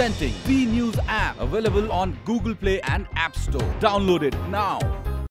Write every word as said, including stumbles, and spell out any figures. presenting the ZNews app, available on Google Play and App Store. Download it now.